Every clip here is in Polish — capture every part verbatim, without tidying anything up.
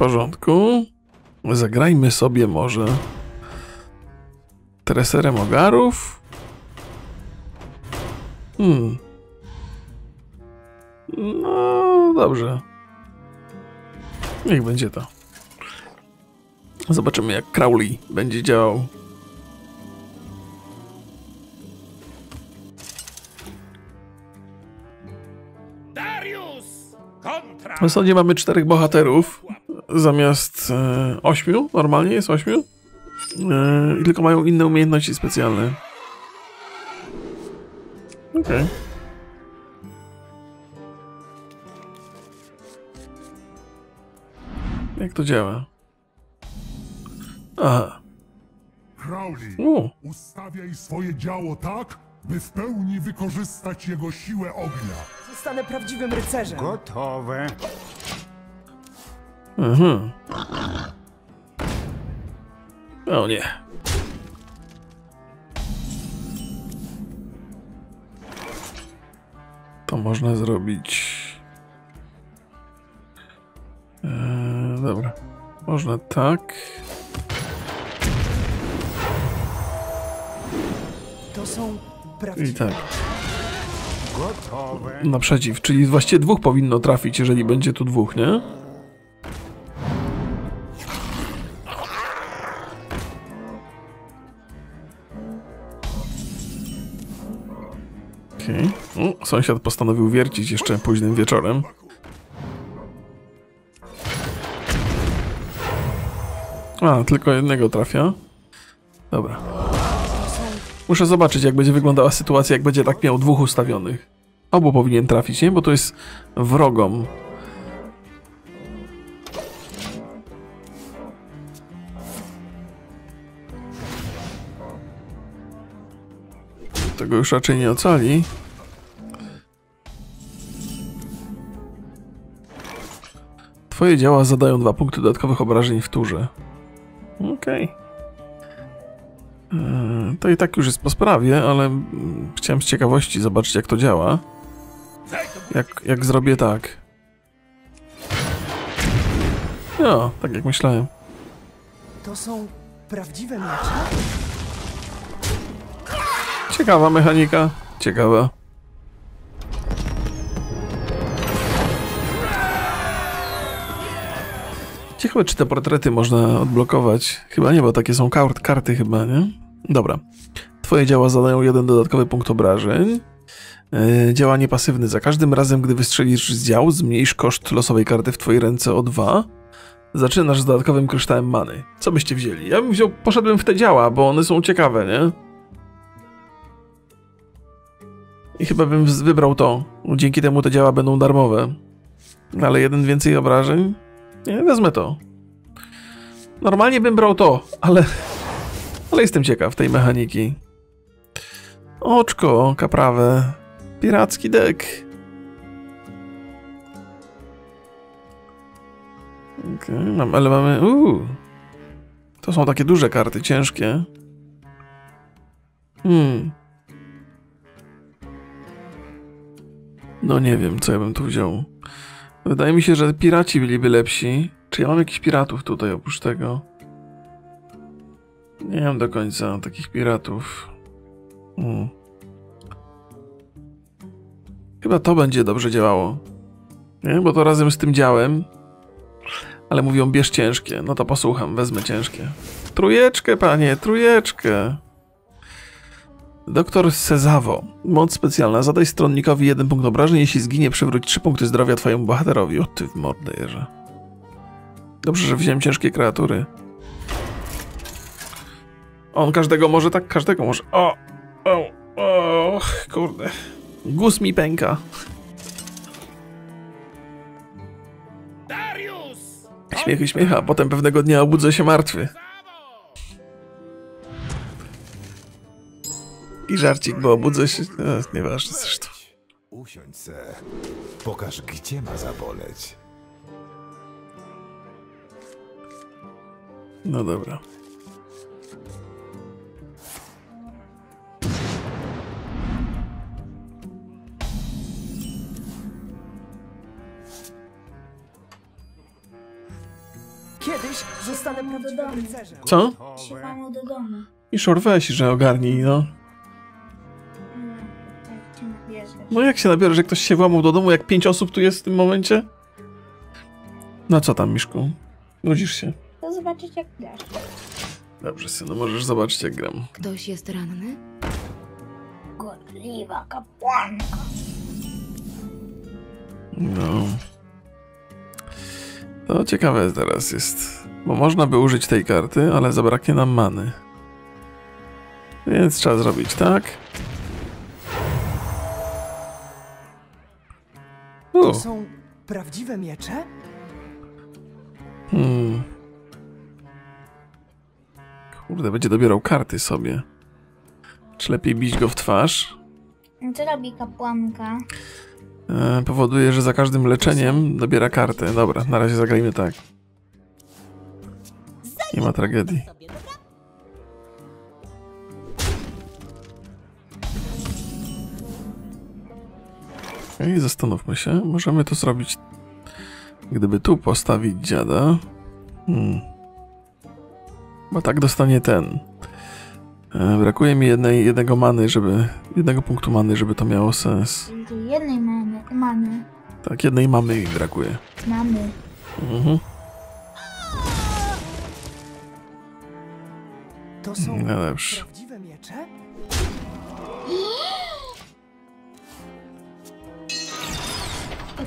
porządku. Zagrajmy sobie może Treserem Ogarów. Hmm. No dobrze. Niech będzie to. Zobaczymy, jak Crowley będzie działał. W zasadzie mamy czterech bohaterów zamiast e, ośmiu. Normalnie jest ośmiu. E, tylko mają inne umiejętności specjalne. Okej. Okay. Jak to działa? Aha. Crowley, ustawiaj swoje działo tak, by w pełni wykorzystać jego siłę ognia. Zostanę prawdziwym rycerzem. Gotowe. Mhm. O nie. To można zrobić... Eee, dobra. Można tak... To są prawdziwe. I tak. Gotowe. Naprzeciw, czyli właściwie dwóch powinno trafić, jeżeli będzie tu dwóch, nie? Okej. Okay. Sąsiad postanowił wiercić jeszcze późnym wieczorem. A, tylko jednego trafia. Dobra. Muszę zobaczyć, jak będzie wyglądała sytuacja, jak będzie tak miał dwóch ustawionych. Obu powinien trafić, nie? Bo to jest wrogom. Tego już raczej nie ocali. Twoje działa zadają dwa punkty dodatkowych obrażeń w turze. Okej. Okay. To i tak już jest po sprawie, ale chciałem z ciekawości zobaczyć, jak to działa. Jak, jak zrobię tak. No, tak jak myślałem. To są prawdziwe miecze? Ciekawa mechanika. Ciekawa. Ciekawe, czy te portrety można odblokować. Chyba nie, bo takie są kart, karty chyba, nie? Dobra. Twoje działa zadają jeden dodatkowy punkt obrażeń. Yy, działanie pasywne. Za każdym razem, gdy wystrzelisz z dział, zmniejsz koszt losowej karty w twojej ręce o dwa. Zaczynasz z dodatkowym kryształem many. Co byście wzięli? Ja bym wziął, poszedłem w te działa, bo one są ciekawe, nie? I chyba bym wybrał to. Dzięki temu te działa będą darmowe. Ale jeden więcej obrażeń? Nie, wezmę to. Normalnie bym brał to, ale... Ale jestem ciekaw tej mechaniki. Oczko, kaprawę. Piracki dek. Okej, okay, ale mamy... Uu. To są takie duże karty, ciężkie. Hmm. No nie wiem, co ja bym tu wziął. Wydaje mi się, że piraci byliby lepsi. Czy ja mam jakichś piratów tutaj oprócz tego? Nie mam do końca takich piratów. Hmm. Chyba to będzie dobrze działało. Nie? Bo to razem z tym działem. Ale mówią, bierz ciężkie. No to posłucham, wezmę ciężkie. Trójeczkę, panie, trójeczkę. Doktor Sezawo. Moc specjalna. Zadaj stronnikowi jeden punkt obrażeń. Jeśli zginie, przywróć trzy punkty zdrowia twojemu bohaterowi. O ty w mordę jeża. Dobrze, że wziąłem ciężkie kreatury. On każdego może, tak? Każdego może. O! O! O! Kurde. Guz mi pęka. Darius! Śmiechy śmiecha. Potem pewnego dnia obudzę się martwy. I żarcik, bo obudzę się... E, nieważne zresztą. Usiądź se. Pokaż, gdzie ma zaboleć. No dobra. Kiedyś zostanę prawdziwym rycerzem. Co? Trzymam do domu. I szor weź, że ogarnij, no. No jak się nabiorę, że ktoś się włamał do domu, jak pięć osób tu jest w tym momencie? No co tam, Miszku? Nudzisz się? To zobaczyć, jak grasz. Dobrze, synu, możesz zobaczyć, jak gram. Ktoś jest ranny? Gorliwa kapłanka. No. To ciekawe teraz jest, bo można by użyć tej karty, ale zabraknie nam many. Więc trzeba zrobić tak. U. To są prawdziwe miecze? Hmm. Kurde, będzie dobierał karty sobie. Czy lepiej bić go w twarz? Co robi kapłanka? E, powoduje, że za każdym leczeniem dobiera kartę. Dobra, na razie zagrajmy tak. Nie ma tragedii. I zastanówmy się, możemy to zrobić, gdyby tu postawić dziada. Hmm. Bo tak dostanie ten. E, brakuje mi jednej, jednego many, żeby, jednego punktu many, żeby to miało sens. Jednej mamy, mamy. Tak, jednej mamy mi brakuje. Mamy. Mhm. To są no prawdziwe miecze?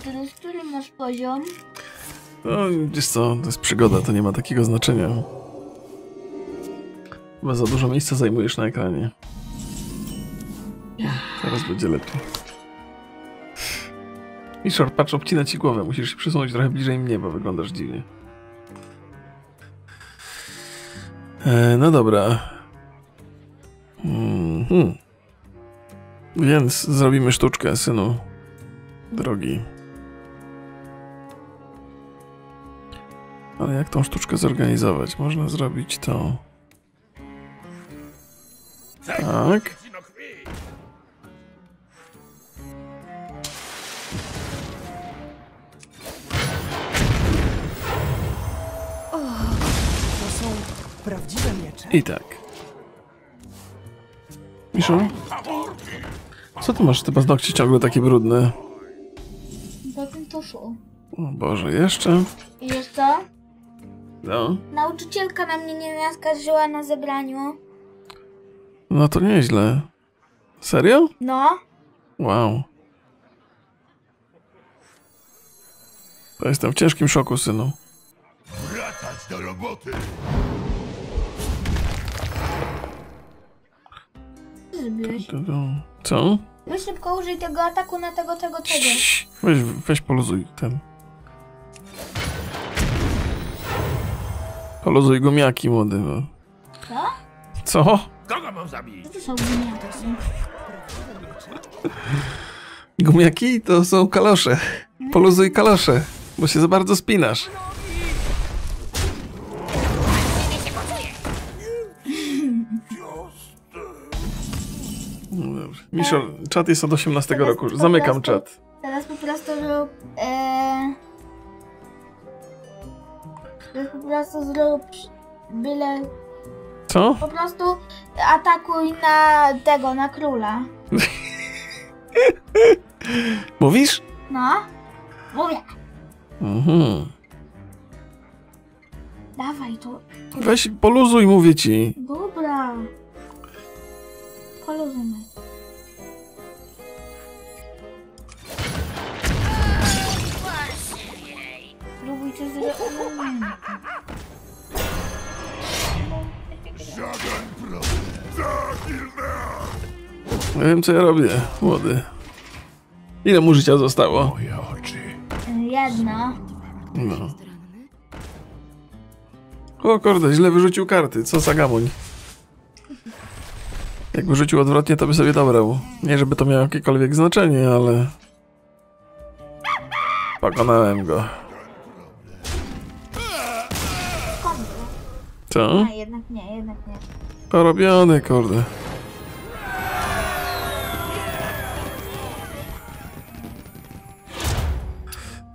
Teraz, który masz poziom? No, wiesz co, to jest przygoda, to nie ma takiego znaczenia. Chyba za dużo miejsca zajmujesz na ekranie. Teraz będzie lepiej. I short, patrz, obcina ci głowę. Musisz się przesunąć trochę bliżej mnie, bo wyglądasz dziwnie. E, no dobra. Mm-hmm. Więc zrobimy sztuczkę, synu. Drogi. Ale jak tą sztuczkę zorganizować? Można zrobić to... Tak. To są prawdziwe miecze. I tak. Miszu? Co ty masz? Ty paznokcie ciągle takie brudne. Zatem to szło. O Boże, jeszcze? Jeszcze? No. Nauczycielka na mnie nie naskarżyła na zebraniu. No to nieźle. Serio? No. Wow. To jestem w ciężkim szoku, synu. Wracać do roboty! Co zrobiłeś? Co? No szybko użyj tego ataku na tego, tego, tego. Weź, weź poluzuj ten. Poluzuj gumiaki, młody. No. Co? Co? Kogo mam zabić? To są gumiaki. Gumiaki to są kalosze. Poluzuj kalosze, bo się za bardzo spinasz. No dobrze. Miszo, czat jest od osiemnastego teraz roku. Zamykam prostu, czat. Teraz po prostu zrób... E... Teraz po prostu zrób... Byle... Co? Po prostu atakuj na tego, na króla. Mówisz? No. Mówię. Mhm. Dawaj tu. Weź poluzuj, mówię ci. Dobra. Poluzuj. Spróbuj coś zrobić. Nie wiem, co ja robię, młody. Ile mu życia zostało? Moje oczy. Jedno. No. O kurde, źle wyrzucił karty. Co za gamoń. Jak wyrzucił odwrotnie, to by sobie dobrał. Nie, żeby to miało jakiekolwiek znaczenie, ale... Pokonałem go. Co? A, jednak nie, jednak nie. Porobiony, kurde.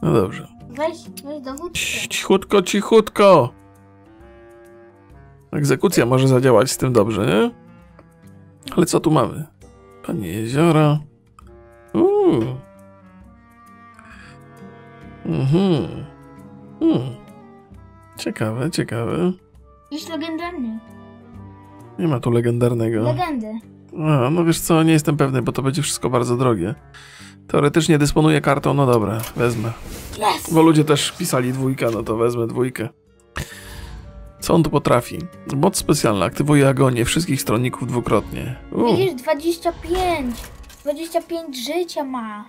No dobrze. Weź, weź dowódcę. Cichutko, cichutko. Egzekucja może zadziałać z tym dobrze, nie? Ale co tu mamy? Panie jeziora. Uuu. Mhm. Hmm. Ciekawe, ciekawe. Już legendarny. Nie ma tu legendarnego. Legendy. A, no wiesz co, nie jestem pewny, bo to będzie wszystko bardzo drogie. Teoretycznie dysponuję kartą, no dobra, wezmę. Yes. Bo ludzie też pisali dwójkę, no to wezmę dwójkę. Co on tu potrafi? Moc specjalna, aktywuje agonię wszystkich stronników dwukrotnie. U. Widzisz, dwadzieścia pięć. dwadzieścia pięć życia ma.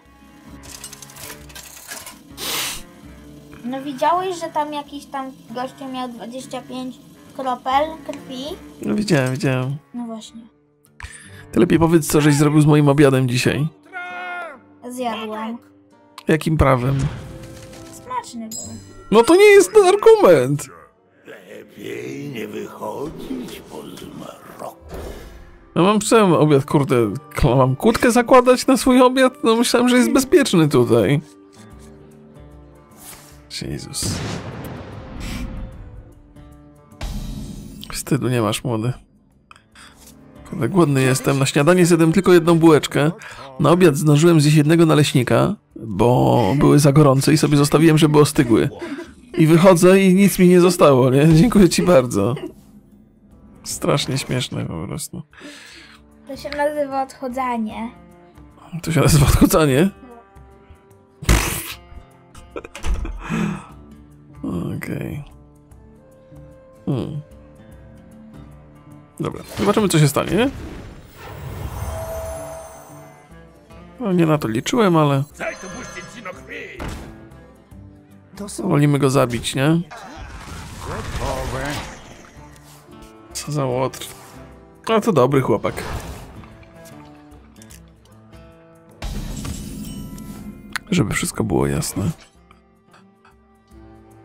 No widziałeś, że tam jakiś tam gościu miał dwadzieścia pięć kropel krwi? No widziałem, widziałem. No właśnie. Ty lepiej powiedz, co żeś zrobił z moim obiadem dzisiaj. Zjadłem. Jakim prawem? Smaczny był. No to nie jest ten argument. Lepiej nie wychodzić po zmroku. No mam przynajmniej obiad, kurde. Mam kłódkę zakładać na swój obiad? No myślałem, że jest bezpieczny tutaj. Jezus. Wstydu nie masz, młody. Kurde, głodny jestem. Na śniadanie zjadłem tylko jedną bułeczkę. Na obiad zdążyłem zjeść jednego naleśnika, bo były za gorące i sobie zostawiłem, żeby ostygły. I wychodzę i nic mi nie zostało, nie? Dziękuję ci bardzo. Strasznie śmieszne po prostu. To się nazywa odchudzanie. To się nazywa odchudzanie? Okej. Okay. Hmm. Dobra, zobaczymy, co się stanie, nie? No nie na to liczyłem, ale... Wolimy go zabić, nie? Co za łotr. A to dobry chłopak. Żeby wszystko było jasne.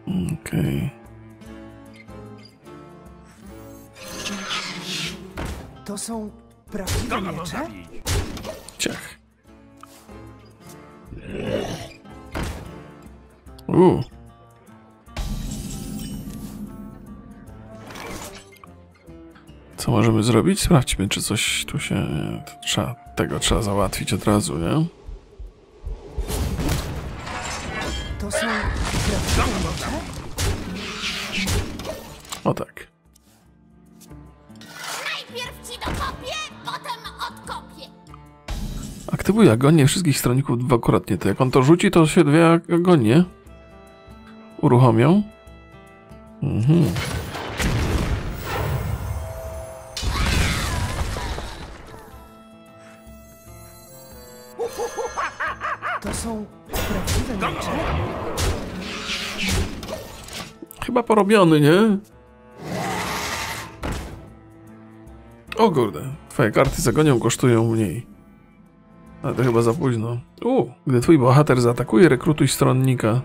Okej. Okay. To są prawdziwe miecze? Ciach. Uuu. Co możemy zrobić? Sprawdźmy, czy coś tu się... Trzeba, tego trzeba załatwić od razu, nie? To są... O tak. Najpierw ci dokopię, potem odkopię. Aktywuj agonię wszystkich stronników dwukrotnie. To jak on to rzuci, to się dwie agonie uruchomią. Mhm. To są prawdziwe miecze? Chyba porobiony, nie? O kurde, twoje karty z agonią kosztują mniej. Ale to chyba za późno. U, gdy twój bohater zaatakuje, rekrutuj stronnika.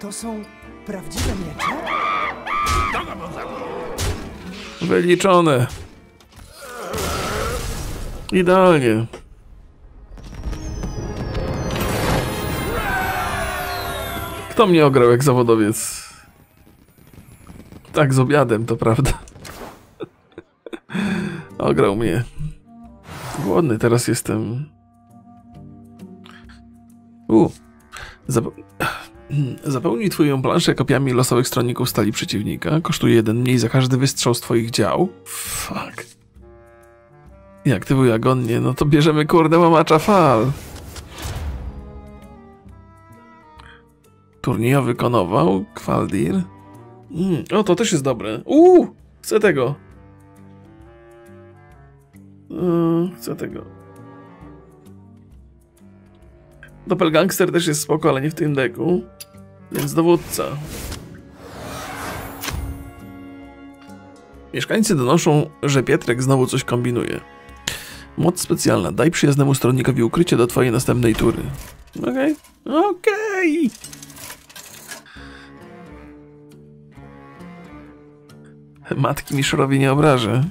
To są prawdziwe miecze? Wyliczone. Idealnie. Kto mnie ograł jak zawodowiec? Tak, z obiadem, to prawda. Ograł mnie. Głodny teraz jestem. U. Zape Zapełnij twoją planszę kopiami losowych stronników stali przeciwnika. Kosztuje jeden mniej za każdy wystrzał z twoich dział. Fuck. I aktywuj agonnie. No to bierzemy, kurde, łamacza fal. Turniejowy konował. Kwaldir. Mm, o, to też jest dobre. Uuu, chcę tego. Yy, chcę tego. Doppelgangster też jest spoko, ale nie w tym deku. Więc dowódca. Mieszkańcy donoszą, że Pietrek znowu coś kombinuje. Moc specjalna. Daj przyjaznemu stronnikowi ukrycie do twojej następnej tury. Okej? Okay. Okej! Okay. Matki Miszorowi nie obrażę.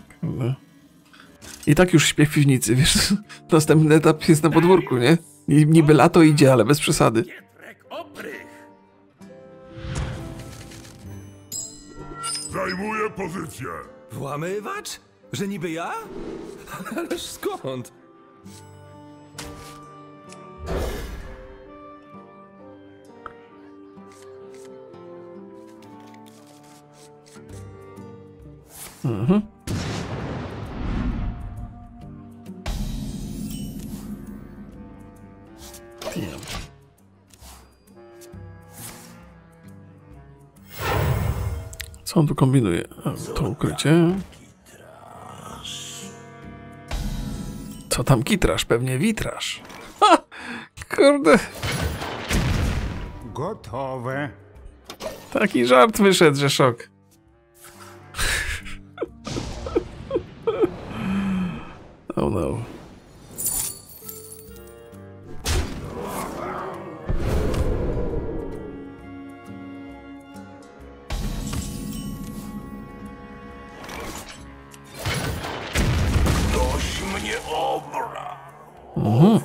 I tak już śpię w piwnicy, wiesz. Następny etap jest na podwórku, nie? Niby lato idzie, ale bez przesady. Zajmuję pozycję. Włamywacz? Że niby ja? Ależ skąd? Mhm. Co on tu kombinuje? A, to ukrycie. Co tam kitraż? Pewnie witraż. Ha! Kurde. Gotowe. Taki żart wyszedł, że szok. Oh no. Mhm.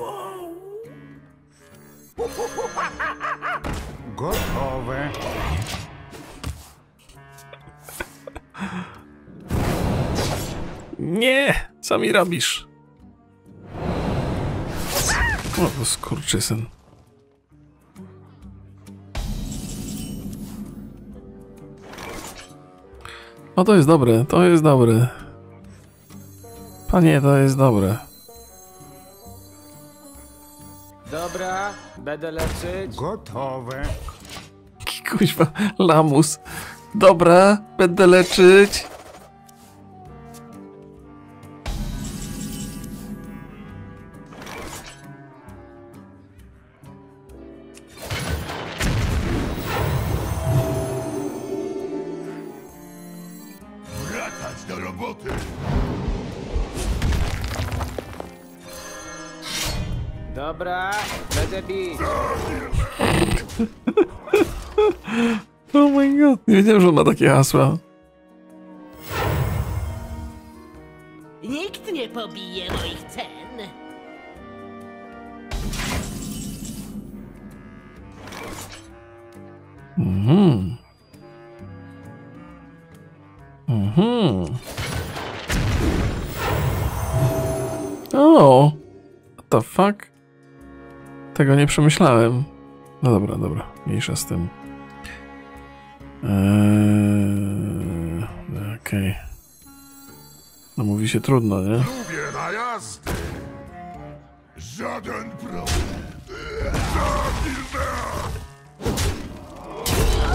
Gotowe. Nie, co mi robisz? O, skurczysyn. O, to jest dobre, to jest dobre. Panie, to jest dobre. Dobra, będę leczyć. Gotowe. Kikuś Lamus. Dobra, będę leczyć. Wracać do roboty. Dobra, będę bić. Oh my god, nie wiedziałem, że on ma takie hasła. Nikt nie pobije moich cen. Mhm. Mhm. O, what the fuck? Tego nie przemyślałem. No dobra, dobra. Mniejsza z tym. Eee, Okej. Okay. No mówi się trudno, nie? Lubię najazdy. Żaden problem.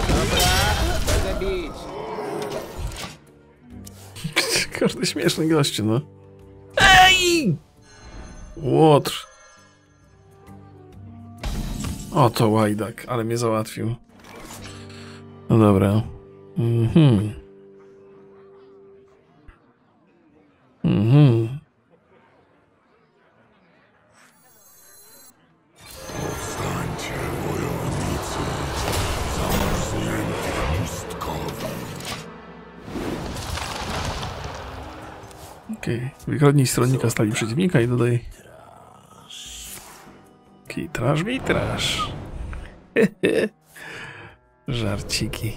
Dobra, będę bić. Każdy śmieszny gościu, no. Ej! Łotr. O, to łajdak, ale mnie załatwił. No dobra. Mhm. Mhm. Powstańcie, wojownicy. Zamarznięty pustkowy. Okej. Wykradnij stronnika stali przeciwnika i dodaj... Kitraż, witraż. Żarciki.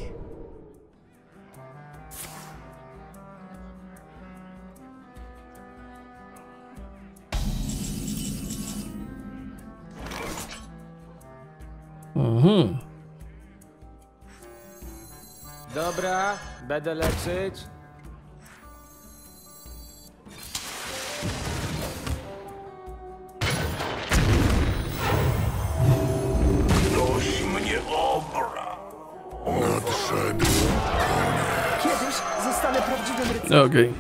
Mhm. Dobra, będę leczyć. Kiedyś zostanę prawdziwym rycerzem. Okej. Okay.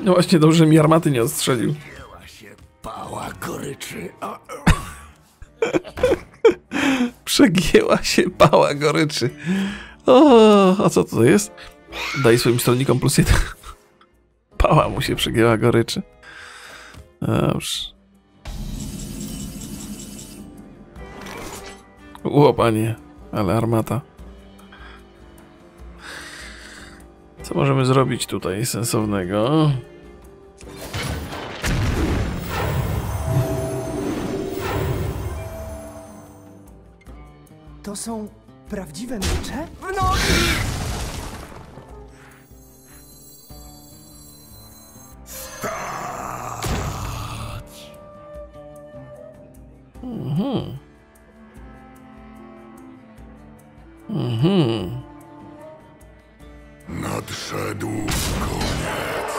No właśnie, dobrze, że mi armaty nie odstrzelił. Przegięła się pała goryczy. O, a co to jest? Daj swoim stronnikom plus jeden. Pała mu się przegięła goryczy. Dobrze. Ło, panie. Ale armata. Co możemy zrobić tutaj sensownego? To są prawdziwe miecze? W nogi! Stać! Mhm. Mhm. Nadszedł koniec.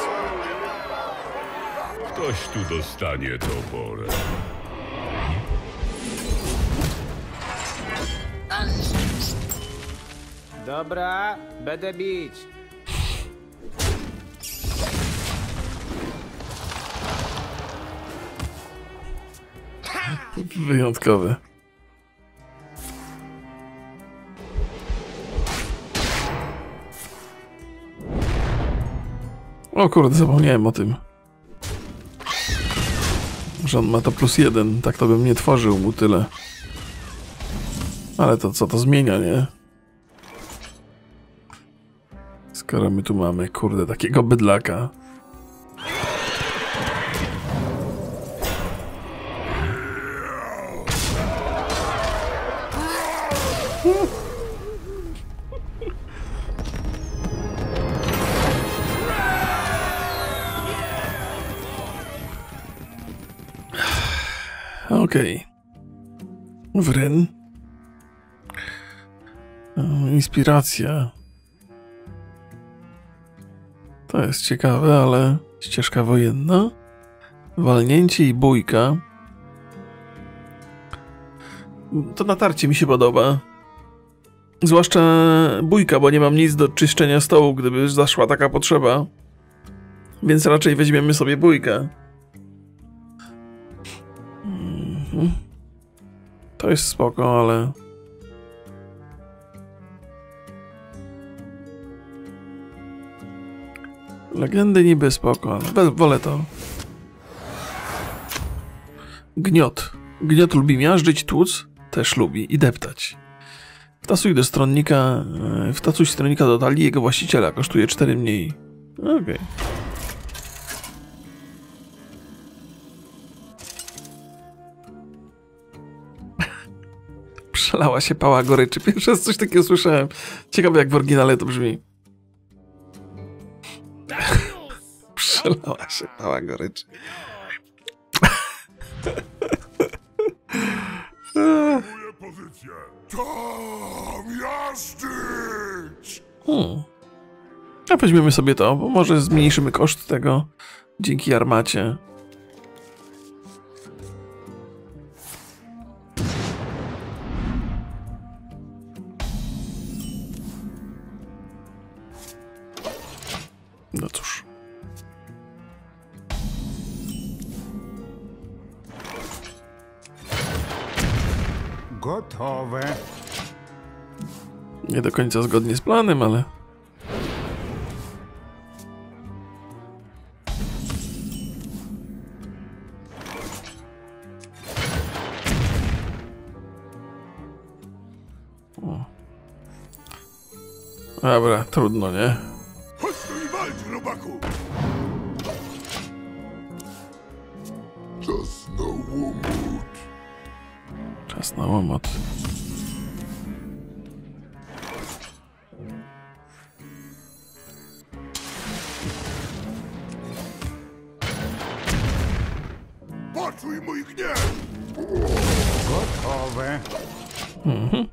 Ktoś tu dostanie toporem. Dobra, będę bić. Wyjątkowe. O kurde, zapomniałem o tym. Że on ma to plus jeden, tak to bym nie tworzył mu tyle. Ale to co to zmienia, nie? Skoro my tu mamy, kurde, takiego bydlaka. Okej. Okay. Wren. Inspiracja. To jest ciekawe, ale ścieżka wojenna. Walnięcie i bójka. To natarcie mi się podoba. Zwłaszcza bójka, bo nie mam nic do czyszczenia stołu, gdyby zaszła taka potrzeba. Więc raczej weźmiemy sobie bójkę. To jest spoko, ale... Legendy niby spoko, ale wolę to. Gniot. Gniot lubi miażdżyć, tłuc też lubi i deptać. Wtasuj do stronnika... Wtasuj stronnika do talii jego właściciela. Kosztuje cztery mniej. Okej. Okay. Przelała się pała goryczy. Pierwszy raz coś takiego słyszałem. Ciekawe jak w oryginale to brzmi. Przelała się pała goryczy. Pozycję. Tam jazdycz! Hmm. A weźmiemy sobie to, bo może zmniejszymy koszt tego dzięki armacie. No cóż. Gotowe. Nie do końca zgodnie z planem, ale... O. Dobra, trudno, nie? Czas na łomot. Poczuj mój gniew! Gotowe. Mhm.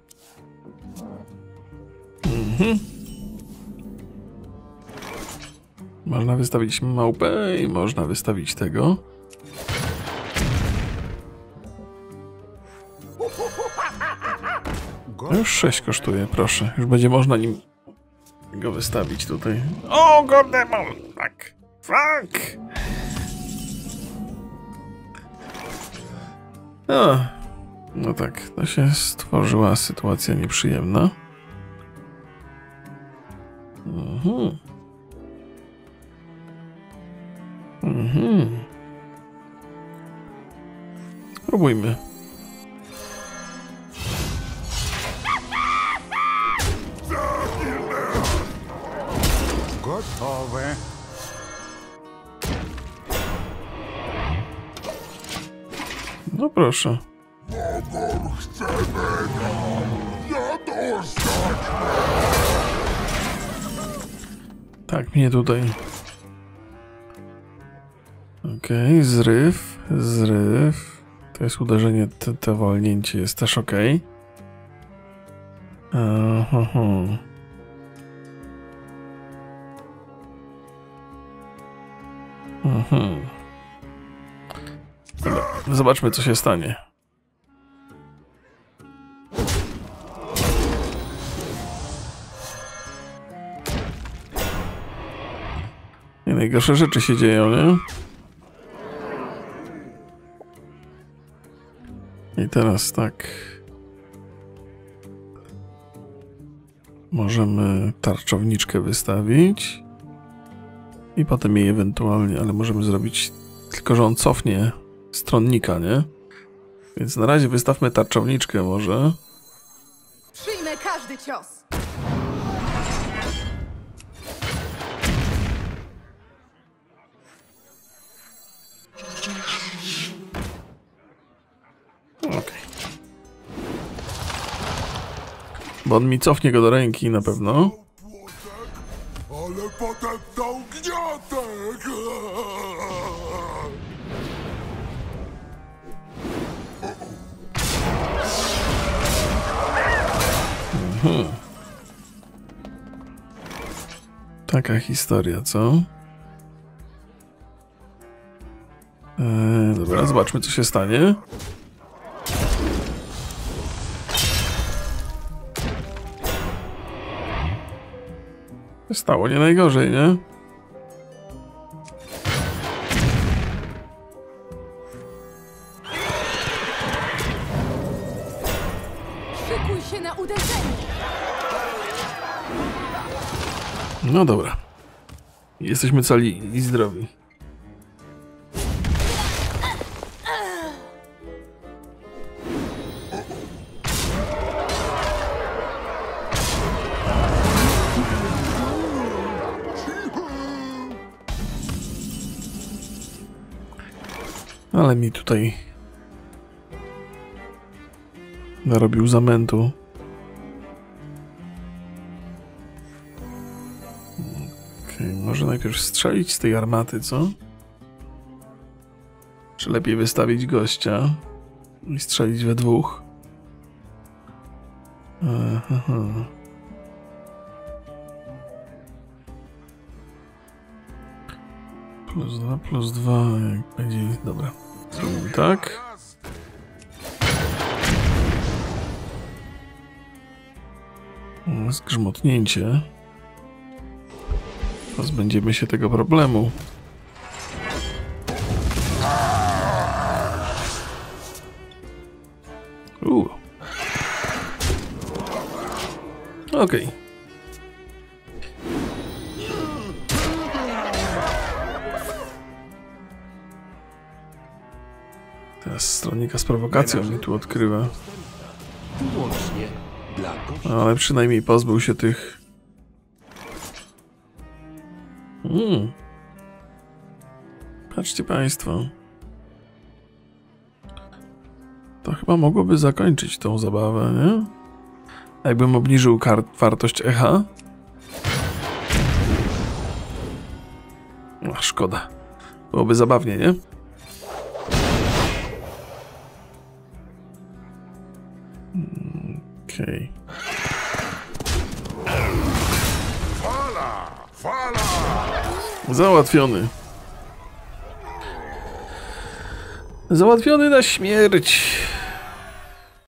Mhm. Można wystawić małpę i można wystawić tego. Już sześć kosztuje, proszę. Już będzie można nim go wystawić tutaj. O, Gordemon! Tak! Frank! No. No tak, to się stworzyła sytuacja nieprzyjemna. Mhm. Mhm. Spróbujmy. Gotowe. No proszę. Mogą chcemy. Tak, mnie tutaj. Okej, okay, zryw, zryw. To jest uderzenie, to walnięcie jest też okej. Okay. Mhm. Zobaczmy, co się stanie. I najgorsze rzeczy się dzieją, nie? I teraz tak. Możemy tarczowniczkę wystawić. I potem jej ewentualnie, ale możemy zrobić... Tylko, że on cofnie stronnika, nie? Więc na razie wystawmy tarczowniczkę może. Przyjmę każdy cios! Okej. Okay. Bo on mi cofnie go do ręki na pewno. Ale potem dał gniotek! Mhm. Taka historia, co? Eee, dobra, zobaczmy, co się stanie. Stało nie najgorzej, nie? Szykuj się na uderzenie. No dobra. Jesteśmy cali i zdrowi. Ale mi tutaj narobił zamętu. Okej, okay, może najpierw strzelić z tej armaty, co? Czy lepiej wystawić gościa i strzelić we dwóch? Aha. Plus dwa, plus dwa, jak będzie, dobra. Zrobimy tak. Zgrzmotnięcie. Pozbędziemy się tego problemu. Uuu. Okej. Okay. Stronnika z prowokacją mi tu odkrywa. No, ale przynajmniej pozbył się tych... Mm. Patrzcie państwo. To chyba mogłoby zakończyć tą zabawę, nie? A jakbym obniżył wartość echa? No, szkoda. Byłoby zabawnie, nie? Okej. Fala! Fala! Załatwiony. Załatwiony na śmierć.